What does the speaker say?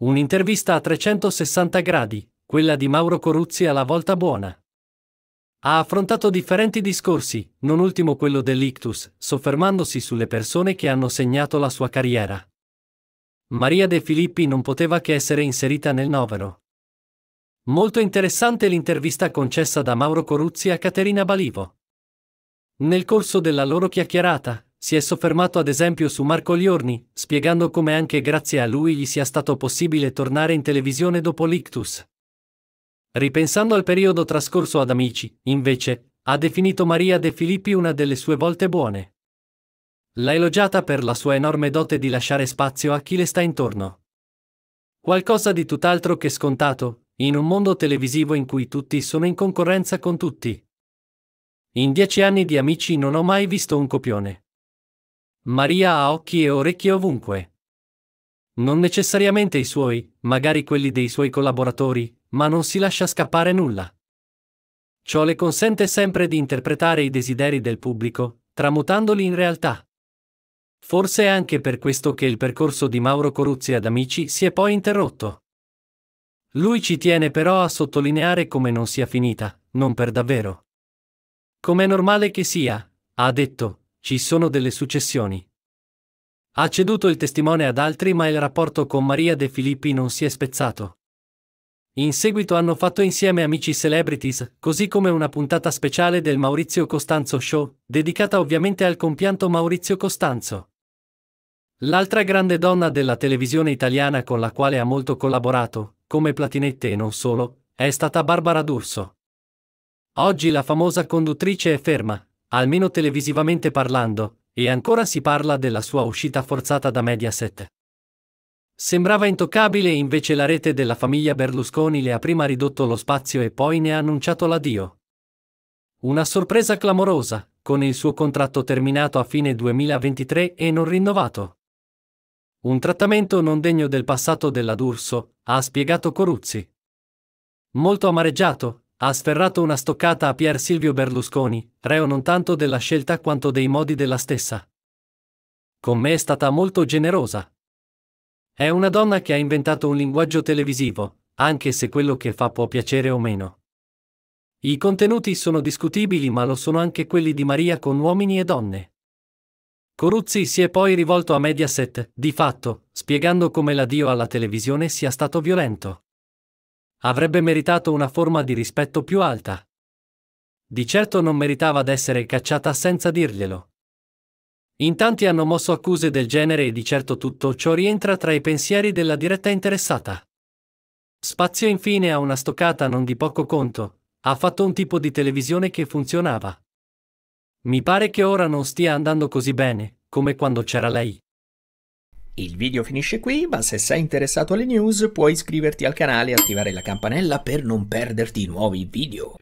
Un'intervista a 360 gradi, quella di Mauro Coruzzi alla volta buona. Ha affrontato differenti discorsi, non ultimo quello dell'ictus, soffermandosi sulle persone che hanno segnato la sua carriera. Maria De Filippi non poteva che essere inserita nel novero. Molto interessante l'intervista concessa da Mauro Coruzzi a Caterina Balivo. Nel corso della loro chiacchierata, si è soffermato ad esempio su Marco Liorni, spiegando come anche grazie a lui gli sia stato possibile tornare in televisione dopo l'ictus. Ripensando al periodo trascorso ad Amici, invece, ha definito Maria De Filippi una delle sue volte buone. L'ha elogiata per la sua enorme dote di lasciare spazio a chi le sta intorno. Qualcosa di tutt'altro che scontato, in un mondo televisivo in cui tutti sono in concorrenza con tutti. In 10 anni di Amici non ho mai visto un copione. Maria ha occhi e orecchie ovunque. Non necessariamente i suoi, magari quelli dei suoi collaboratori, ma non si lascia scappare nulla. Ciò le consente sempre di interpretare i desideri del pubblico, tramutandoli in realtà. Forse è anche per questo che il percorso di Mauro Coruzzi ad Amici si è poi interrotto. Lui ci tiene però a sottolineare come non sia finita, non per davvero. Com'è normale che sia, ha detto, ci sono delle successioni. Ha ceduto il testimone ad altri, ma il rapporto con Maria De Filippi non si è spezzato. In seguito hanno fatto insieme Amici Celebrities, così come una puntata speciale del Maurizio Costanzo Show, dedicata ovviamente al compianto Maurizio Costanzo. L'altra grande donna della televisione italiana con la quale ha molto collaborato, come Platinette e non solo, è stata Barbara D'Urso. Oggi la famosa conduttrice è ferma, almeno televisivamente parlando, e ancora si parla della sua uscita forzata da Mediaset. Sembrava intoccabile, invece la rete della famiglia Berlusconi le ha prima ridotto lo spazio e poi ne ha annunciato l'addio. Una sorpresa clamorosa, con il suo contratto terminato a fine 2023 e non rinnovato. Un trattamento non degno del passato della D'Urso, ha spiegato Coruzzi. Molto amareggiato, ha sferrato una stoccata a Pier Silvio Berlusconi, reo non tanto della scelta quanto dei modi della stessa. Con me è stata molto generosa. È una donna che ha inventato un linguaggio televisivo, anche se quello che fa può piacere o meno. I contenuti sono discutibili, ma lo sono anche quelli di Maria con uomini e donne. Coruzzi si è poi rivolto a Mediaset, di fatto, spiegando come l'addio alla televisione sia stato violento. Avrebbe meritato una forma di rispetto più alta. Di certo non meritava d'essere cacciata senza dirglielo. In tanti hanno mosso accuse del genere e di certo tutto ciò rientra tra i pensieri della diretta interessata. Spazio infine a una stoccata non di poco conto, ha fatto un tipo di televisione che funzionava. Mi pare che ora non stia andando così bene, come quando c'era lei. Il video finisce qui, ma se sei interessato alle news puoi iscriverti al canale e attivare la campanella per non perderti nuovi video.